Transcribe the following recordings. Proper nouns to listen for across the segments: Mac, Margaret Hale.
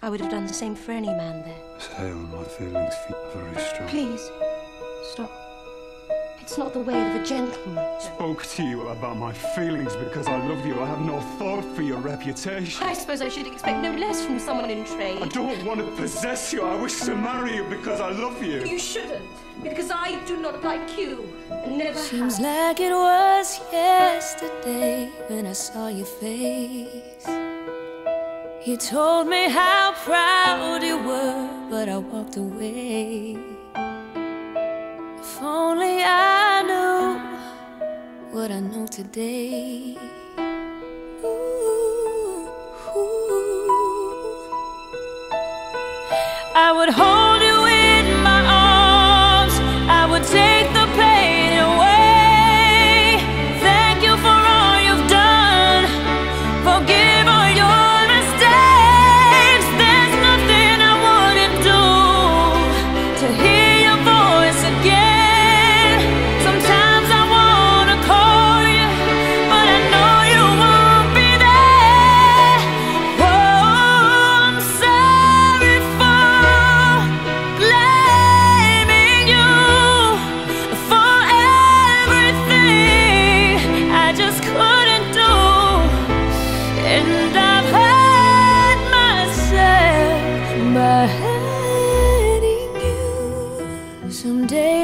I would have done the same for any man there. Miss Hale, my feelings are very strong. Please, stop. It's not the way of a gentleman. I spoke to you about my feelings because I love you. I have no thought for your reputation. I suppose I should expect no less from someone in trade. I don't want to possess you. I wish to marry you because I love you. You shouldn't, because I do not like you. And never seems have. Like it was yesterday when I saw your face. You told me how proud you were, but I walked away. If only I knew what I know today. Ooh, ooh. I would hold you in my arms. I would take the pain away. Thank you for all you've done. Forgive all your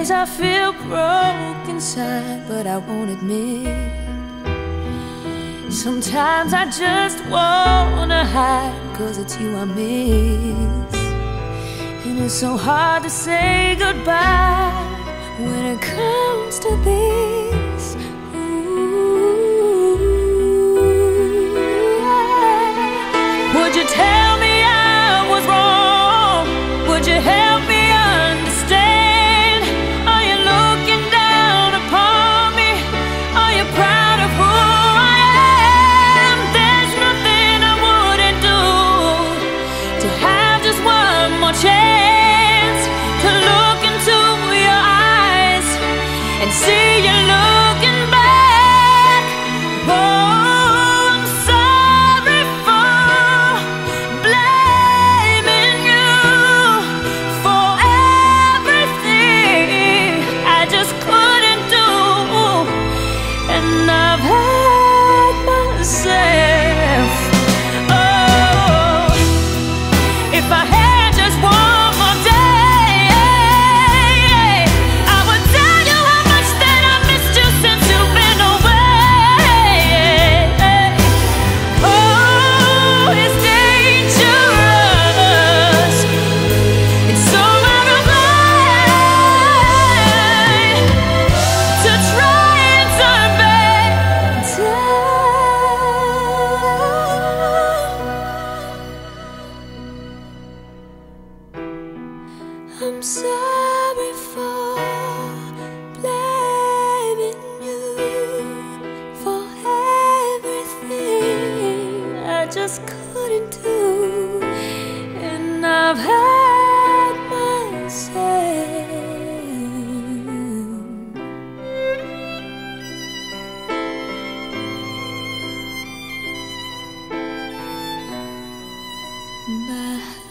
I feel broke inside, but I won't admit. Sometimes I just wanna hide, cause it's you I miss. And it's so hard to say goodbye when it comes to this. Ooh, yeah. Would you tell me I was wrong? Would you help me understand? See you looking back. Oh, I'm sorry for blaming you for everything I just couldn't do. And I've had myself. Oh, if I had I'm sorry for blaming you for everything I just couldn't do, and I've had myself. But